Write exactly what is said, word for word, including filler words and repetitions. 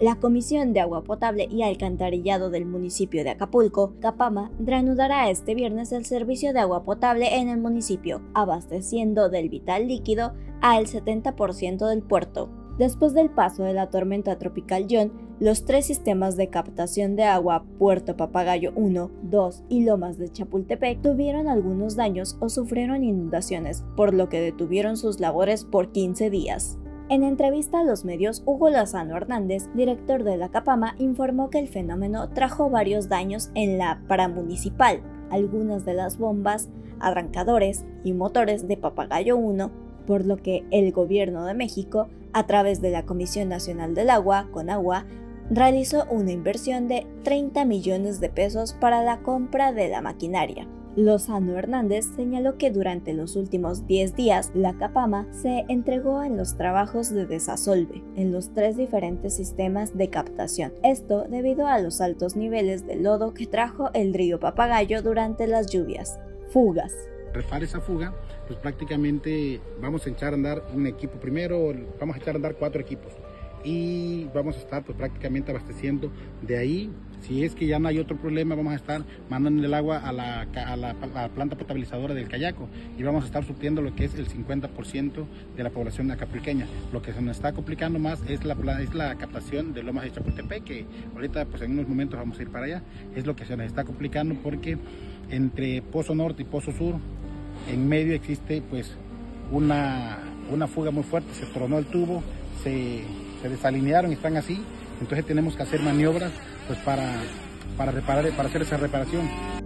La Comisión de Agua Potable y Alcantarillado del municipio de Acapulco, Capama, reanudará este viernes el servicio de agua potable en el municipio, abasteciendo del vital líquido al setenta por ciento del puerto. Después del paso de la tormenta tropical John, los tres sistemas de captación de agua, Puerto Papagayo uno, dos y Lomas de Chapultepec, tuvieron algunos daños o sufrieron inundaciones, por lo que detuvieron sus labores por quince días. En entrevista a los medios, Hugo Lozano Hernández, director de la Capama, informó que el fenómeno trajo varios daños en la paramunicipal. Algunas de las bombas, arrancadores y motores de Papagayo uno, por lo que el Gobierno de México, a través de la Comisión Nacional del Agua, Conagua, realizó una inversión de treinta millones de pesos para la compra de la maquinaria. Lozano Hernández señaló que durante los últimos diez días, la Capama se entregó en los trabajos de desasolve en los tres diferentes sistemas de captación. Esto debido a los altos niveles de lodo que trajo el río Papagayo durante las lluvias. Fugas. Refar esa fuga, pues prácticamente vamos a echar a andar un equipo. Primero vamos a echar a andar cuatro equipos y vamos a estar pues prácticamente abasteciendo de ahí. Si es que ya no hay otro problema, vamos a estar mandando el agua a la, a la, a la planta potabilizadora del Cayaco y vamos a estar supliendo lo que es el cincuenta por ciento de la población acapulqueña. Lo que se nos está complicando más es la, es la captación de Lomas de Chapultepec, que ahorita pues en unos momentos vamos a ir para allá. Es lo que se nos está complicando porque entre Pozo Norte y Pozo Sur, en medio existe pues una, una fuga muy fuerte, se tronó el tubo, se, se desalinearon y están así. Entonces tenemos que hacer maniobras pues para, para, reparar, para hacer esa reparación.